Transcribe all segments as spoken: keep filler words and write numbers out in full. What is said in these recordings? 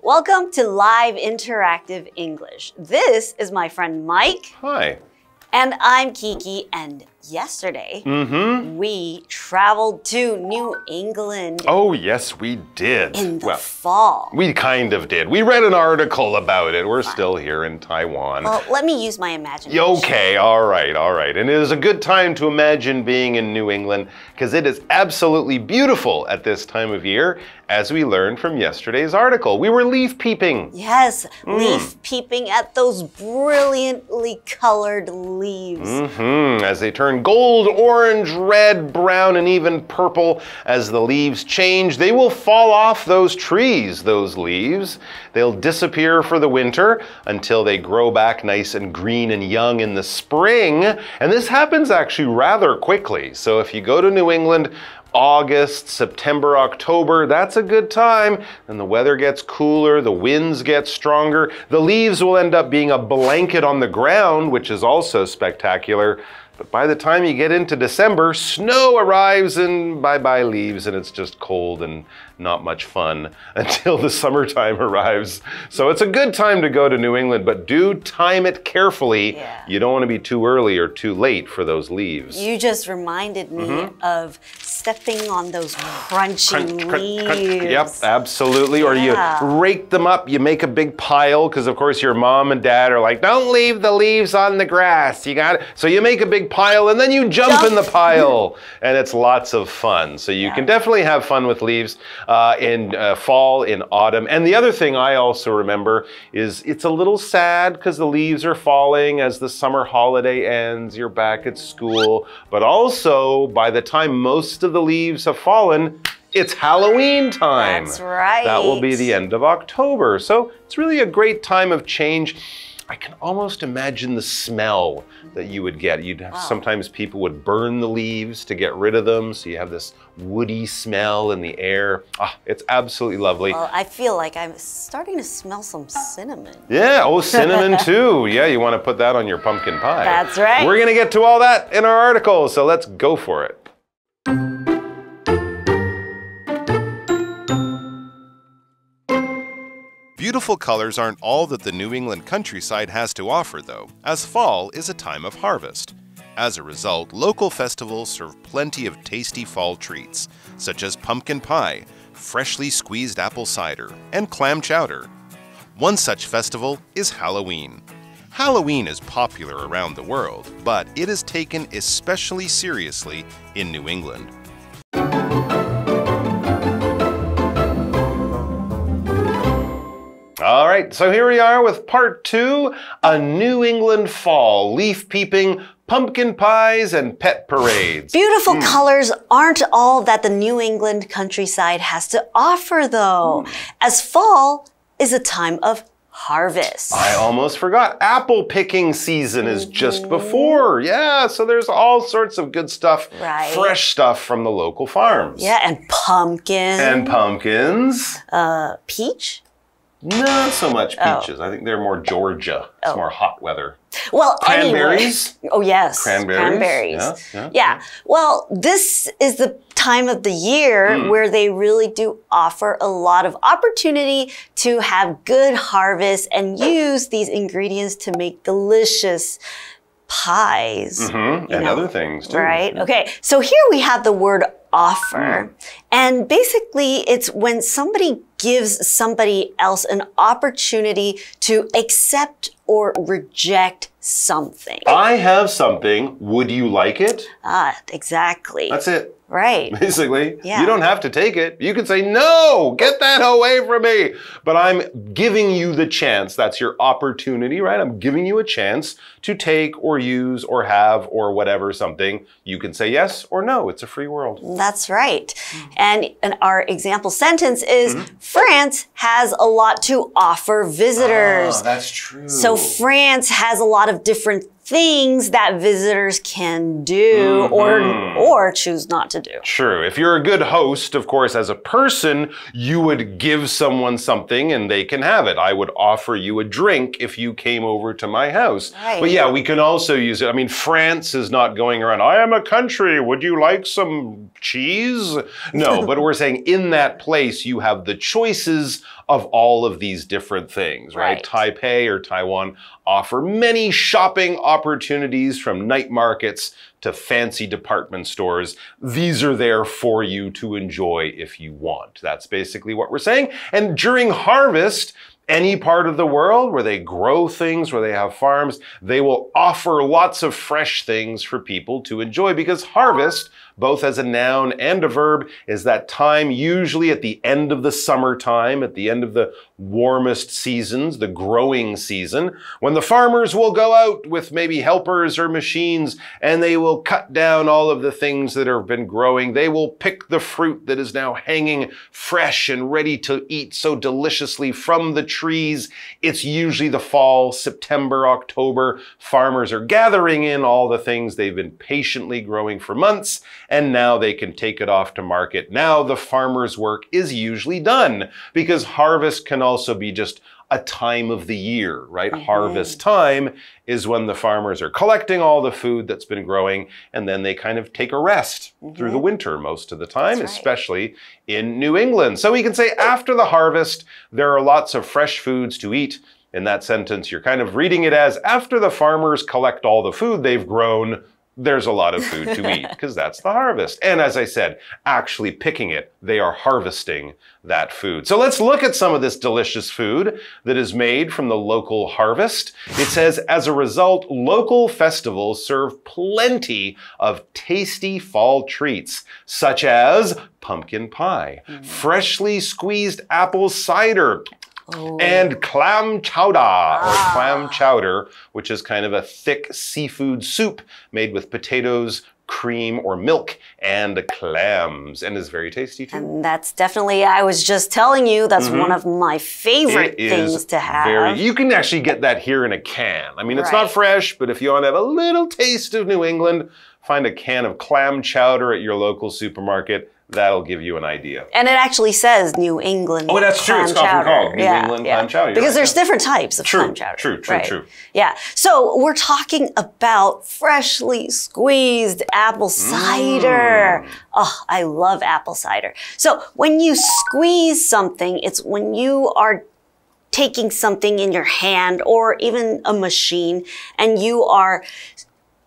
Welcome to Live Interactive English. This is my friend Mike. Hi. And I'm Kiki, and yesterday mm-hmm. we traveled to New England. Oh, yes, we did. In the well, fall. We kind of did. We read an article about it. We're Fine. still here in Taiwan. Well, let me use my imagination. Okay, all right, all right. And it is a good time to imagine being in New England because it is absolutely beautiful at this time of year, as we learned from yesterday's article. We were leaf peeping. Yes, mm. leaf peeping at those brilliantly colored leaves. Mm-hmm, as they turn gold, orange, red, brown, and even purple. As the leaves change, they will fall off those trees, those leaves. They'll disappear for the winter until they grow back nice and green and young in the spring. And this happens actually rather quickly. So if you go to New England, August, September, October, that's a good time. And the weather gets cooler, the winds get stronger. The leaves will end up being a blanket on the ground, which is also spectacular. But by the time you get into December, snow arrives and bye-bye leaves, and it's just cold and not much fun until the summertime arrives. So it's a good time to go to New England, but do time it carefully. Yeah. You don't want to be too early or too late for those leaves. You just reminded me mm-hmm. of stepping on those crunchy crunch, leaves. Crunch, crunch. Yep, absolutely. Yeah. Or you rake them up, you make a big pile, because of course your mom and dad are like, don't leave the leaves on the grass. You got it. So you make a big pile and then you jump, jump in the pile and it's lots of fun. So you yeah. can definitely have fun with leaves uh, in uh, fall, in autumn. And the other thing I also remember is it's a little sad because the leaves are falling as the summer holiday ends, you're back at school. But also by the time most of the leaves have fallen, it's Halloween time. That's right. That will be the end of October. So it's really a great time of change. I can almost imagine the smell that you would get. You'd have, wow. Sometimes people would burn the leaves to get rid of them, so you have this woody smell in the air. Ah, it's absolutely lovely. Well, I feel like I'm starting to smell some cinnamon. Yeah, oh, cinnamon too. Yeah, you want to put that on your pumpkin pie. That's right. We're going to get to all that in our article, so let's go for it. Beautiful colors aren't all that the New England countryside has to offer, though, as fall is a time of harvest. As a result, local festivals serve plenty of tasty fall treats, such as pumpkin pie, freshly squeezed apple cider, and clam chowder. One such festival is Halloween. Halloween is popular around the world, but it is taken especially seriously in New England. All right, so here we are with part two, a New England fall, leaf peeping, pumpkin pies, and pet parades. Beautiful mm. colors aren't all that the New England countryside has to offer, though, mm. as fall is a time of harvest. I almost forgot. Apple picking season is just before. Yeah, so there's all sorts of good stuff, right. fresh stuff from the local farms. Yeah, and pumpkins. And pumpkins. Uh, peach? Not so much peaches. Oh. I think they're more Georgia. It's oh. more hot weather. Well, cranberries. Anyway. Oh, yes. Cranberries. Cranberries. Yeah, yeah, yeah. yeah. Well, this is the time of the year mm. where they really do offer a lot of opportunity to have good harvests and use these ingredients to make delicious pies. Mm-hmm. And know, other things, too. Right? Yeah. Okay. So here we have the word offer. Mm. And basically, it's when somebody gives somebody else an opportunity to accept or reject something. I have something. Would you like it? Ah, exactly. That's it. Right. Basically, yeah. you don't have to take it. You can say, no, get that away from me. But I'm giving you the chance. That's your opportunity, right? I'm giving you a chance to take or use or have or whatever something. You can say yes or no. It's a free world. That's right. And, and our example sentence is, mm-hmm. France has a lot to offer visitors. Ah, that's true. So France has a lot of different things that visitors can do mm-hmm. or, or choose not to do. True. If you're a good host, of course, as a person, you would give someone something and they can have it. I would offer you a drink if you came over to my house. Right. But yeah, we can also use it. I mean, France is not going around, I am a country, would you like some cheese? No, but we're saying in that place, you have the choices of all of these different things, right? right? Taipei or Taiwan offer many shopping opportunities from night markets to fancy department stores. These are there for you to enjoy if you want. That's basically what we're saying. And during harvest, any part of the world where they grow things, where they have farms, they will offer lots of fresh things for people to enjoy, because harvest, both as a noun and a verb, is that time usually at the end of the summertime, at the end of the warmest seasons, the growing season, when the farmers will go out with maybe helpers or machines, and they will cut down all of the things that have been growing. They will pick the fruit that is now hanging fresh and ready to eat so deliciously from the trees. It's usually the fall, September, October. Farmers are gathering in all the things they've been patiently growing for months, and now they can take it off to market. Now the farmer's work is usually done, because harvest can also be just a time of the year, right? Mm-hmm. Harvest time is when the farmers are collecting all the food that's been growing, and then they kind of take a rest mm-hmm. through the winter most of the time, that's especially right. in New England. So we can say after the harvest, there are lots of fresh foods to eat. In that sentence, you're kind of reading it as after the farmers collect all the food they've grown, there's a lot of food to eat, because that's the harvest. And as I said, actually picking it, they are harvesting that food. So let's look at some of this delicious food that is made from the local harvest. It says, as a result, local festivals serve plenty of tasty fall treats, such as pumpkin pie, mm. freshly squeezed apple cider, Ooh. And clam chowder, ah. or clam chowder, which is kind of a thick seafood soup made with potatoes, cream or milk, and clams, and is very tasty too. And that's definitely, I was just telling you, that's mm-hmm. one of my favorite it things is to have. Very, you can actually get that here in a can. I mean, it's right. not fresh, but if you want to have a little taste of New England, find a can of clam chowder at your local supermarket. That'll give you an idea. And it actually says New England clam chowder. Oh, that's true. It's often called New yeah, England yeah. clam chowder. Because right, there's yeah. different types of true, clam chowder. True, true, right. true. Yeah. So we're talking about freshly squeezed apple cider. Mm. Oh, I love apple cider. So when you squeeze something, it's when you are taking something in your hand or even a machine, and you are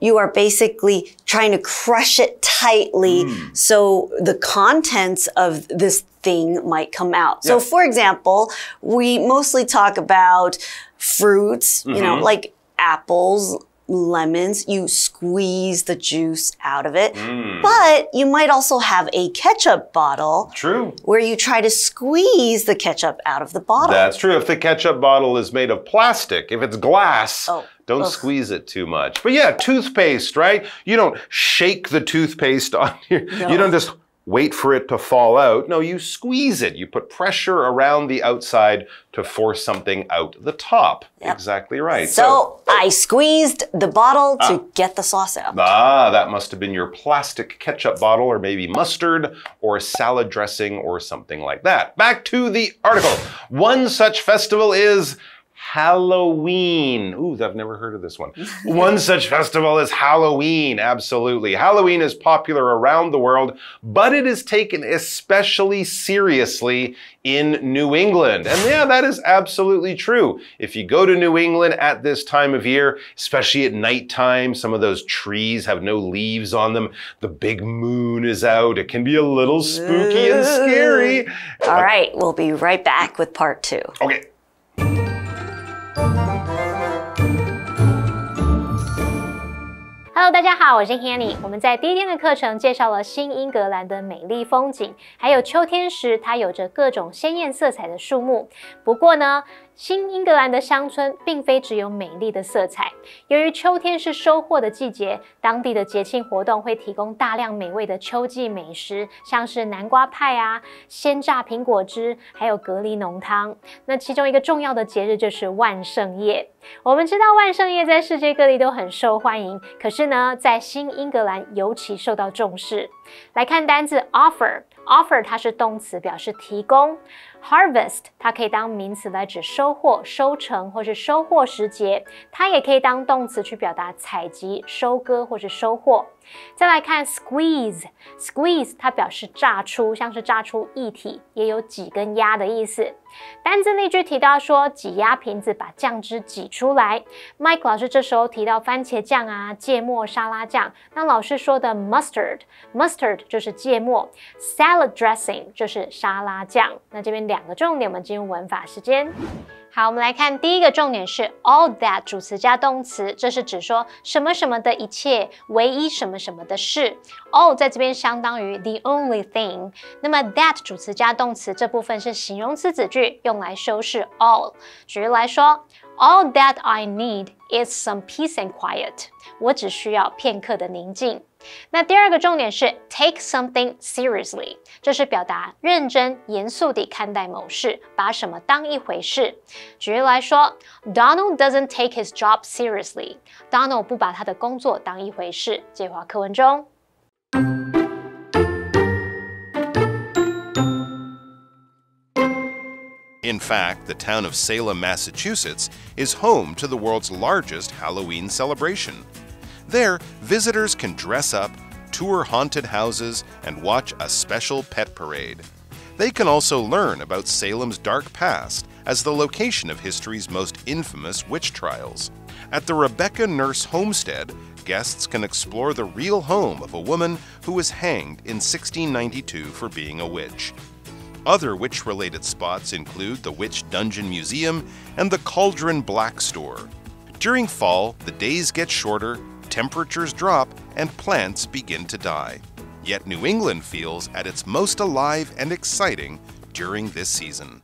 You are basically trying to crush it tightly mm. so the contents of this thing might come out. Yeah. So for example, we mostly talk about fruits, mm-hmm. you know, like apples, lemons, you squeeze the juice out of it. Mm. But you might also have a ketchup bottle. True. Where you try to squeeze the ketchup out of the bottle. That's true. If the ketchup bottle is made of plastic, if it's glass, oh. don't Ugh. Squeeze it too much. But yeah, toothpaste, right? You don't shake the toothpaste on your, no. you don't just wait for it to fall out. No, you squeeze it. You put pressure around the outside to force something out the top. Yep. Exactly right. So, so I squeezed the bottle ah. to get the sauce out. Ah, that must have been your plastic ketchup bottle, or maybe mustard or salad dressing or something like that. Back to the article. One such festival is Halloween. Ooh, I've never heard of this one. One such festival is Halloween, absolutely. Halloween is popular around the world, but it is taken especially seriously in New England. And yeah, that is absolutely true. If you go to New England at this time of year, especially at nighttime, some of those trees have no leaves on them. The big moon is out. It can be a little spooky Ooh. And scary. All uh, right, we'll be right back with part two. Okay. Hello， 大家好，我是 Hanny。我们在第一天的课程介绍了新英格兰的美丽风景，还有秋天时它有着各种鲜艳色彩的树木。不过呢，新英格兰的乡村并非只有美丽的色彩。由于秋天是收获的季节，当地的节庆活动会提供大量美味的秋季美食，像是南瓜派啊、鲜榨苹果汁，还有蛤蜊浓汤。那其中一个重要的节日就是万圣夜。我们知道万圣夜在世界各地都很受欢迎，可是呢，在新英格兰尤其受到重视。来看单字 offer。 Offer 它是动词，表示提供。Harvest 它可以当名词来指收获、收成或是收获时节，它也可以当动词去表达采集、收割或是收获。再来看 squeeze，squeeze 它表示榨出，像是榨出液体，也有挤跟压的意思。单字例句提到说挤压瓶子把酱汁挤出来。Mike 老师这时候提到番茄酱啊、芥末沙拉酱，那老师说的 mustard，mustard 就是芥末 ，salad。 Salad dressing 就是沙拉酱。那这边两个重点，我们进入文法时间。好，我们来看第一个重点是 all that 主词加动词，这是指说什么什么的一切，唯一什么什么的事。all 在这边相当于 the only thing。那么 that 主词加动词这部分是形容词子句，用来修饰 all。举例来说 ，All that I need is some peace and quiet。我只需要片刻的宁静。 那第二个重点是 take something seriously， 这是表达认真、严肃地看待某事，把什么当一回事。举例来说 ，Donald doesn't take his job seriously。Donald 不把他的工作当一回事。接话课文中。 In fact, the town of Salem, Massachusetts is home to the world's largest Halloween celebration. There, visitors can dress up, tour haunted houses, and watch a special pet parade. They can also learn about Salem's dark past as the location of history's most infamous witch trials. At the Rebecca Nurse Homestead, guests can explore the real home of a woman who was hanged in sixteen ninety-two for being a witch. Other witch-related spots include the Witch Dungeon Museum and the Cauldron Black Store. During fall, the days get shorter, temperatures drop, and plants begin to die. Yet New England feels at its most alive and exciting during this season.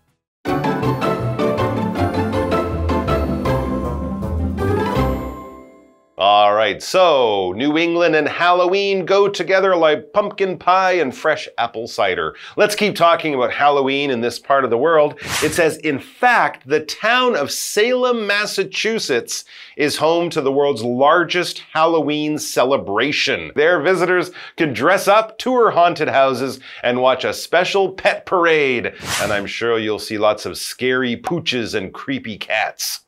All right, so New England and Halloween go together like pumpkin pie and fresh apple cider. Let's keep talking about Halloween in this part of the world. It says, in fact, the town of Salem, Massachusetts is home to the world's largest Halloween celebration. There, visitors can dress up, tour haunted houses, and watch a special pet parade. And I'm sure you'll see lots of scary pooches and creepy cats.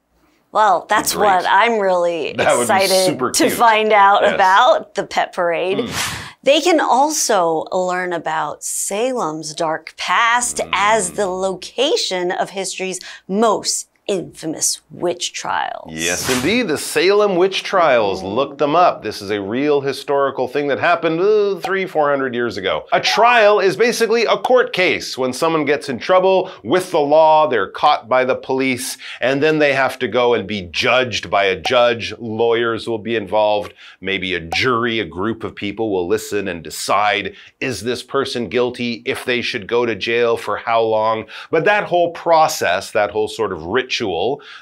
Well, that's Great. what I'm really that excited to find out yes. about, the pet parade. Mm. They can also learn about Salem's dark past mm. as the location of history's most infamous witch trials. Yes, indeed, the Salem Witch Trials. Look them up. This is a real historical thing that happened uh, three, four hundred years ago. A trial is basically a court case. When someone gets in trouble with the law, they're caught by the police, and then they have to go and be judged by a judge. Lawyers will be involved. Maybe a jury, a group of people will listen and decide, is this person guilty? If they should go to jail, for how long? But that whole process, that whole sort of ritual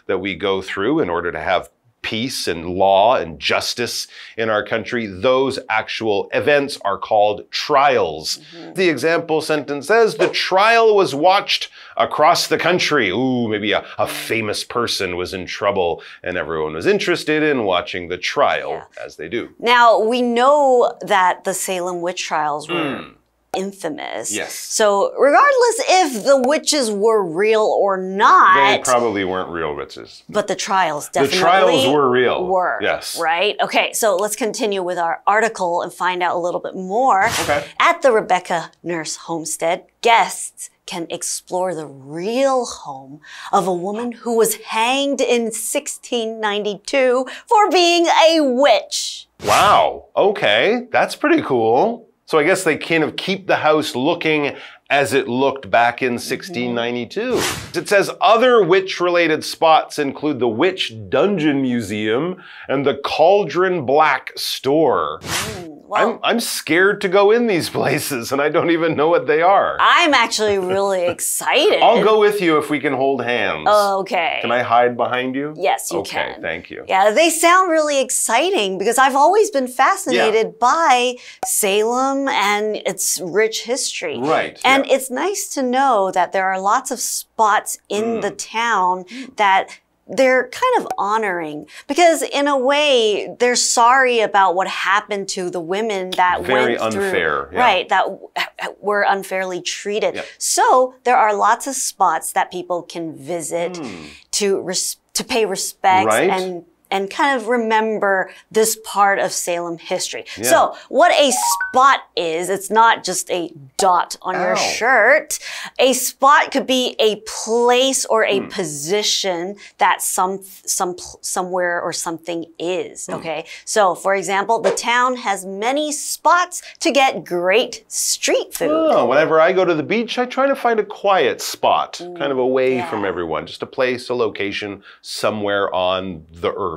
that we go through in order to have peace and law and justice in our country, those actual events are called trials. Mm-hmm. The example sentence says, the trial was watched across the country. Ooh, maybe a, a famous person was in trouble and everyone was interested in watching the trial, yeah. as they do. Now, we know that the Salem witch trials were mm. infamous. Yes. So regardless if the witches were real or not. They probably weren't real witches. But the trials definitely the trials were real. Were, yes. Right? Okay, so let's continue with our article and find out a little bit more. Okay. At the Rebecca Nurse Homestead, guests can explore the real home of a woman who was hanged in sixteen ninety-two for being a witch. Wow. Okay, that's pretty cool. So I guess they kind of keep the house looking as it looked back in sixteen ninety-two. It says other witch-related spots include the Witch Dungeon Museum and the Cauldron Black Store. Ooh, well, I'm, I'm scared to go in these places and I don't even know what they are. I'm actually really excited. I'll go with you if we can hold hands. Oh, okay. Can I hide behind you? Yes, you okay, can. Okay, thank you. Yeah, they sound really exciting because I've always been fascinated yeah. by Salem and its rich history. Right. And yeah. it's nice to know that there are lots of spots in mm. the town that they're kind of honoring, because in a way they're sorry about what happened to the women that Very went through. Very unfair. Yeah. Right, that were unfairly treated. Yeah. So there are lots of spots that people can visit mm. to res to pay respects right? and and kind of remember this part of Salem history. Yeah. So what a spot is, it's not just a dot on Ow. your shirt. A spot could be a place or a mm. position that some, some, somewhere or something is, mm. okay? So for example, the town has many spots to get great street food. Oh, whenever I go to the beach, I try to find a quiet spot, mm. kind of away yeah. from everyone, just a place, a location, somewhere on the earth.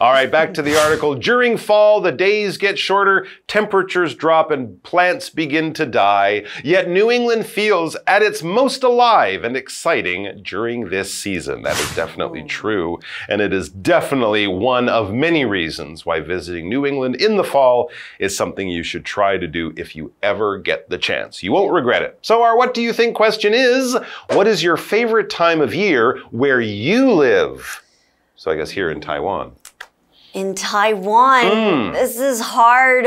All right, back to the article. During fall, the days get shorter, temperatures drop, and plants begin to die. Yet New England feels at its most alive and exciting during this season. That is definitely true, and it is definitely one of many reasons why visiting New England in the fall is something you should try to do if you ever get the chance. You won't regret it. So our What Do You Think question is, what is your favorite time of year where you live? So I guess here in Taiwan. In Taiwan, mm. this is hard,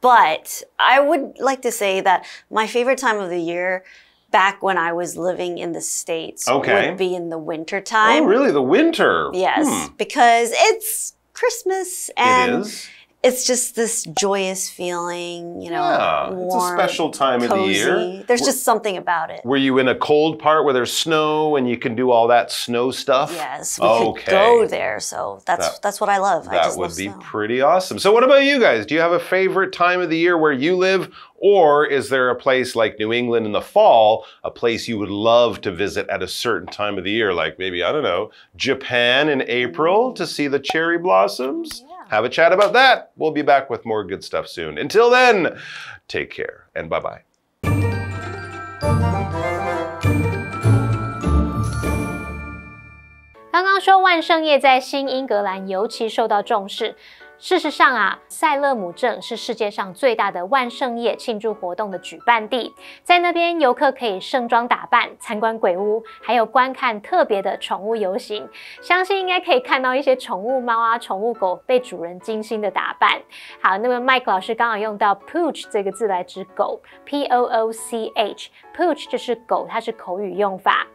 but I would like to say that my favorite time of the year back when I was living in the States okay. would be in the winter time. Oh, really? The winter? Yes, hmm. because it's Christmas and it is. It's just this joyous feeling, you know, yeah, warm, it's a special time cozy. of the year. There's were, just something about it. Were you in a cold part where there's snow and you can do all that snow stuff? Yes, we okay. could go there, so that's that, that's what I love. That I just would love be snow. pretty awesome. So what about you guys? Do you have a favorite time of the year where you live? Or is there a place like New England in the fall, a place you would love to visit at a certain time of the year? Like maybe, I don't know, Japan in April to see the cherry blossoms? Yeah. Have a chat about that. We'll be back with more good stuff soon. Until then, take care and bye-bye. Bye. 事实上啊，塞勒姆镇是世界上最大的万圣夜庆祝活动的举办地，在那边游客可以盛装打扮、参观鬼屋，还有观看特别的宠物游行。相信应该可以看到一些宠物猫啊、宠物狗被主人精心的打扮。好，那么 Mike 老师刚好用到 pooch 这个字来指狗 ，P O O C H，pooch 就是狗，它是口语用法。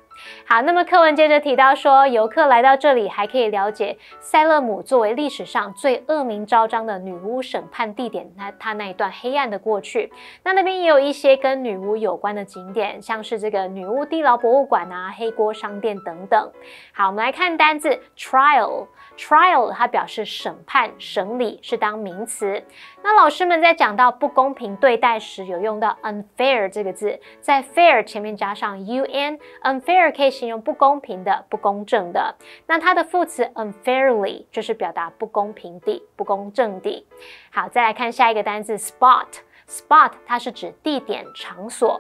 好，那么课文接着提到说，游客来到这里还可以了解塞勒姆作为历史上最恶名昭彰的女巫审判地点，那它那一段黑暗的过去。那那边也有一些跟女巫有关的景点，像是这个女巫地牢博物馆啊、黑锅商店等等。好，我们来看单字 trial。 Trial 它表示审判、审理，是当名词。那老师们在讲到不公平对待时，有用到 unfair 这个字，在 fair 前面加上 un。 Unfair 可以形容不公平的、不公正的。那它的副词 unfairly 就是表达不公平地、不公正地。好，再来看下一个单字 spot。 Spot 它是指地点、场所。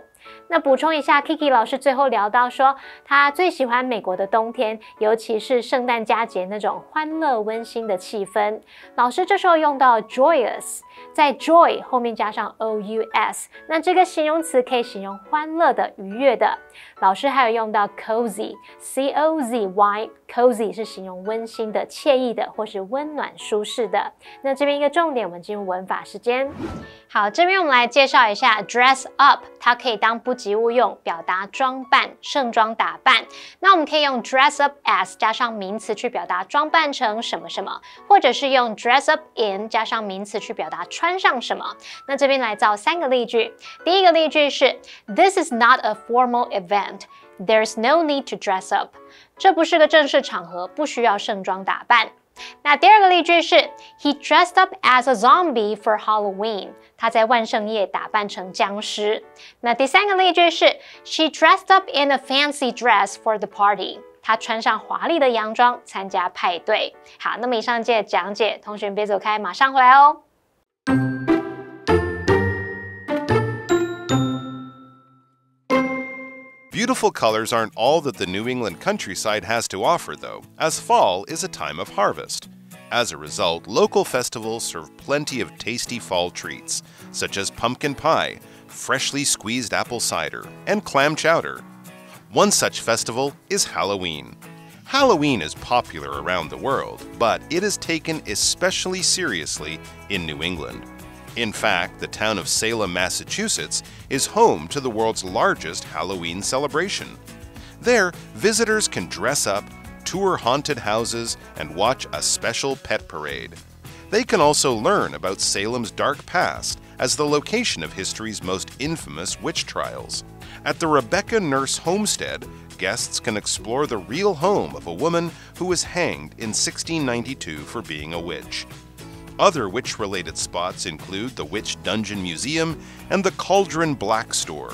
那补充一下 ，Kiki 老师最后聊到说，他最喜欢美国的冬天，尤其是圣诞佳节那种欢乐温馨的气氛。老师这时候用到 joyous， 在 joy 后面加上 o u s， 那这个形容词可以形容欢乐的、愉悦的。老师还有用到 cozy，c o z y，cozy 是形容温馨的、惬意的或是温暖舒适的。那这边一个重点，我们进入文法时间。好，这边我们来介绍一下 dress up， 它可以当 不及物用，表达装扮、盛装打扮。那我们可以用 dress up as 加上名词去表达装扮成什么什么，或者是用 dress up in 加上名词去表达穿上什么。那这边来造三个例句。第一个例句是 This is not a formal event. There's no need to dress up. 这不是个正式场合，不需要盛装打扮。那第二个例句是 He dressed up as a zombie for Halloween. 他在万圣夜打扮成僵尸。那第三个例句是 She dressed up in a fancy dress for the party. 她穿上华丽的洋装参加派对。好，那么以上这讲解，同学们别走开，马上回来哦。 Beautiful colors aren't all that the New England countryside has to offer, though, as fall is a time of harvest. As a result, local festivals serve plenty of tasty fall treats, such as pumpkin pie, freshly squeezed apple cider, and clam chowder. One such festival is Halloween. Halloween is popular around the world, but it is taken especially seriously in New England. In fact, the town of Salem, Massachusetts is home to the world's largest Halloween celebration. There, visitors can dress up, tour haunted houses, and watch a special pet parade. They can also learn about Salem's dark past as the location of history's most infamous witch trials. At the Rebecca Nurse Homestead, guests can explore the real home of a woman who was hanged in sixteen ninety-two for being a witch. Other witch-related spots include the Witch Dungeon Museum and the Cauldron Black Store.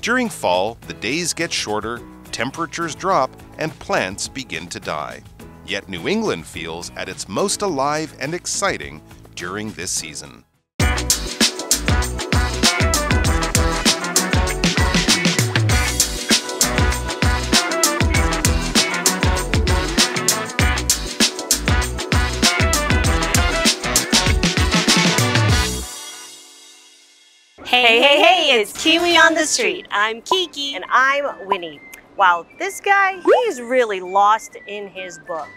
During fall, the days get shorter, temperatures drop, and plants begin to die. Yet New England feels at its most alive and exciting during this season. Hey, hey, hey, it's KiWi on the Street. I'm Kiki. And I'm Winnie. Wow, this guy, he's really lost in his book.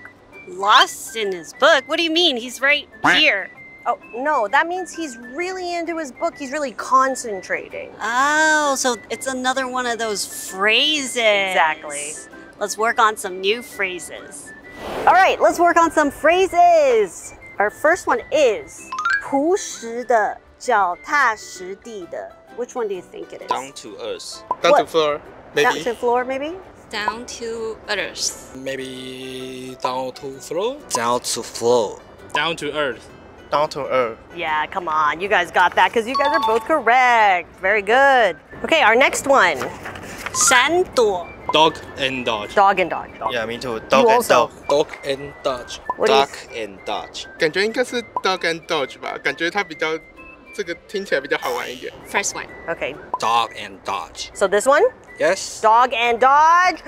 Lost in his book? What do you mean? He's right here. Oh, no, that means he's really into his book. He's really concentrating. Oh, so it's another one of those phrases. Exactly. Let's work on some new phrases. All right, let's work on some phrases. Our first one is 朴实的 脚踏实地的. Which one do you think it is? Down to earth. Down what? To floor, maybe. Down to floor, maybe? Down to earth. Maybe down to floor? Down to floor. Down to earth. Down to earth. Yeah, come on. You guys got that because you guys are both correct. Very good. Okay, our next one. 闪躲. Dog and dodge. Dog and dodge. Dog. Yeah, me too. Dog you and also. Dog. Dog and dodge. Dog and dodge. 感觉应该是 dog and dodge 吧，感觉它比较 First one. Okay. Dog and dodge. So this one? Yes. Dog and dodge.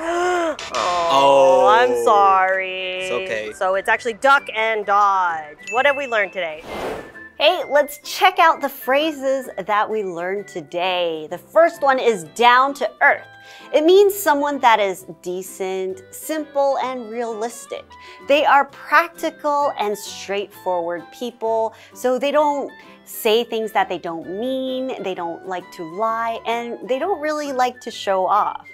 oh, oh, I'm sorry. It's okay. So it's actually duck and dodge. What have we learned today? Hey, let's check out the phrases that we learned today. The first one is down to earth. It means someone that is decent, simple, and realistic. They are practical and straightforward people, so they don't say things that they don't mean, they don't like to lie, and they don't really like to show off.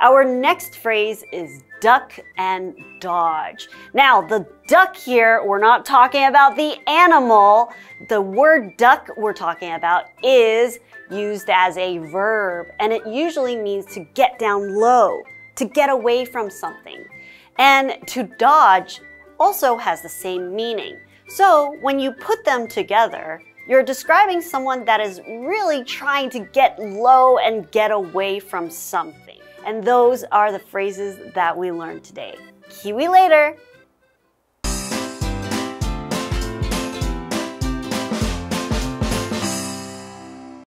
Our next phrase is duck and dodge. Now, the duck here, we're not talking about the animal. The word duck we're talking about is used as a verb, and it usually means to get down low, to get away from something. And to dodge also has the same meaning. So when you put them together, you're describing someone that is really trying to get low and get away from something. And those are the phrases that we learned today. KiWi later!